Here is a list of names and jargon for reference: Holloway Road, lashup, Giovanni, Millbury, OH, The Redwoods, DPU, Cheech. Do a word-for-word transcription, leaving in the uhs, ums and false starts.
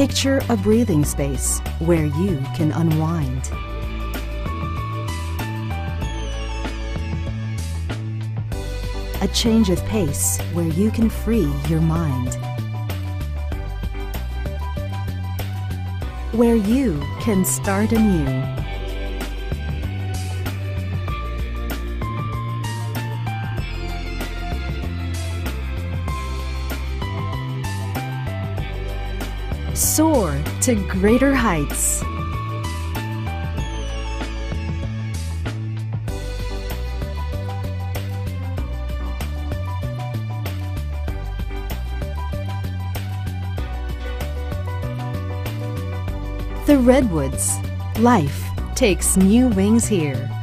Picture a breathing space where you can unwind. A change of pace where you can free your mind. Where you can start anew. Soar to greater heights. The Redwoods. Life takes new wings here.